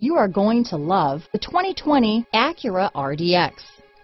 You are going to love the 2020 Acura RDX.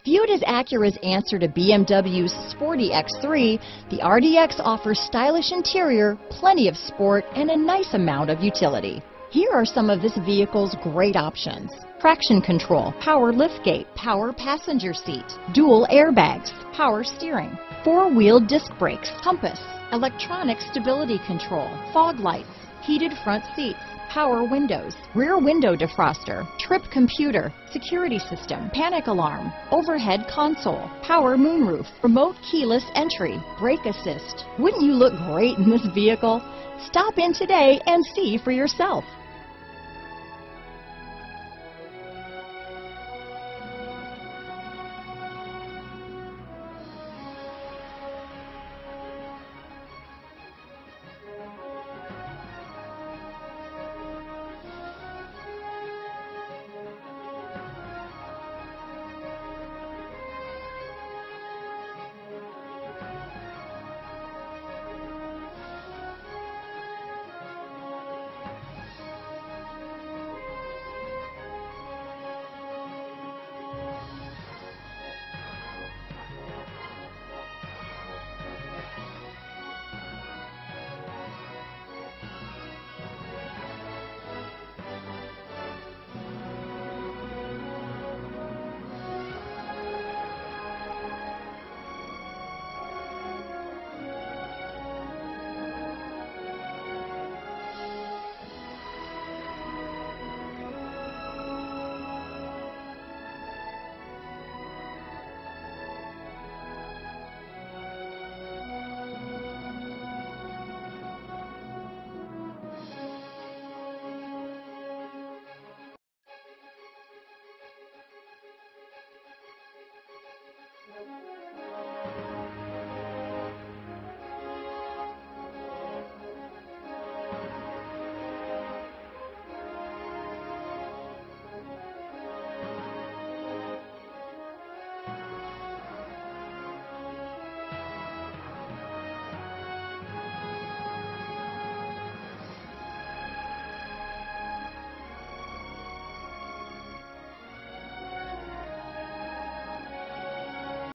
Viewed as Acura's answer to BMW's sporty X3, the RDX offers stylish interior, plenty of sport, and a nice amount of utility. Here are some of this vehicle's great options: traction control, power liftgate, power passenger seat, dual airbags, power steering, four-wheel disc brakes, compass, electronic stability control, fog lights, heated front seats, power windows, rear window defroster, trip computer, security system, panic alarm, overhead console, power moonroof, remote keyless entry, brake assist. Wouldn't you look great in this vehicle? Stop in today and see for yourself.